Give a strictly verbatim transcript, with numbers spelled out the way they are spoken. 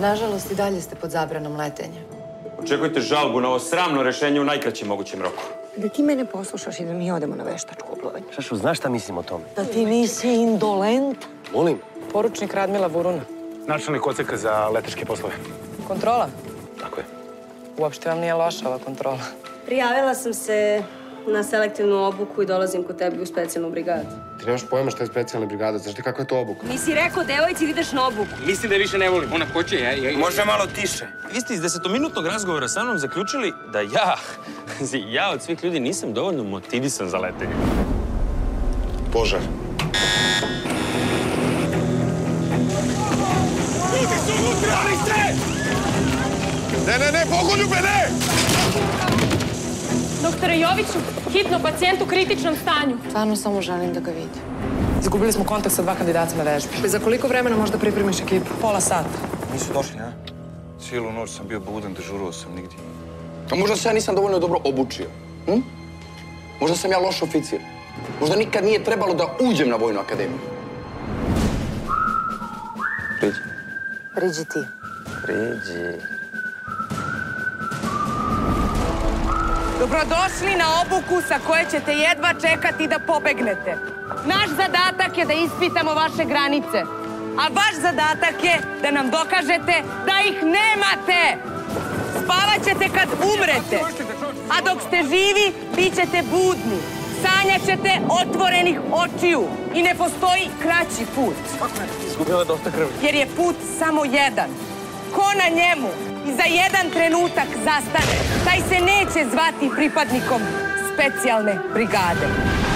Nažalost, i dalje ste pod zabranom letenja. Očekujte žalbu na ovo sramno rešenje u najkraćem mogućem roku. Da ti mene poslušaš i da mi odemo na veštačko oplovanje. Šašu, znaš šta mislim o tome? Da ti nisi indolent. Molim. Poručnik Radmila Vuruna. Načelnik odseka za letačke poslove. Kontrola? Tako je. Uopšte vam nije loša ova kontrola. Prijavila sam se na selektivnu obuku i dolazim kod tebi u specijalnu brigadu. Ti nemaš pojma šta je specijalna brigada, znaš ti kako je to obuka? Nisi rekao, devojci, ideš na obuku. Mislim da više ne volim. Ona hoće, ja... ja Možda malo tiše. Vi ste iz desetominutnog razgovora sa mnom zaključili da ja, ja od svih ljudi nisam dovoljno motivisan za letenje. Požar. Ide se unutra! Ne, ne, ne, pogoljube, ne! Doktore Joviću, hitno pacijent u kritičnom stanju. Stvarno samo želim da ga vidim. Izgubili smo kontakt sa dva kandidata na vežbi. Za koliko vremena možda pripremiš ekipu? Pola sata. Nisu došli, a? Cijelu noć sam bio budan, dežurao sam nigdje. A možda se ja nisam dovoljno dobro obučio. Hm? Možda sam ja loš oficir. Možda nikad nije trebalo da uđem na Vojnu akademiju. Priđi. Priđi ti. Priđi. Dobrodošli na obuku sa koje ćete jedva čekati da pobegnete. Naš zadatak je da ispitamo vaše granice, a vaš zadatak je da nam dokažete da ih nemate. Spavat ćete kad umrete, a dok ste živi, bit ćete budni. Sanjat ćete otvorenih očiju i ne postoji kraći put. Izgubila dosta krvi. Jer je put samo jedan. Ko na njemu i za jedan trenutak zastane, taj se neće zvati pripadnikom specijalne brigade.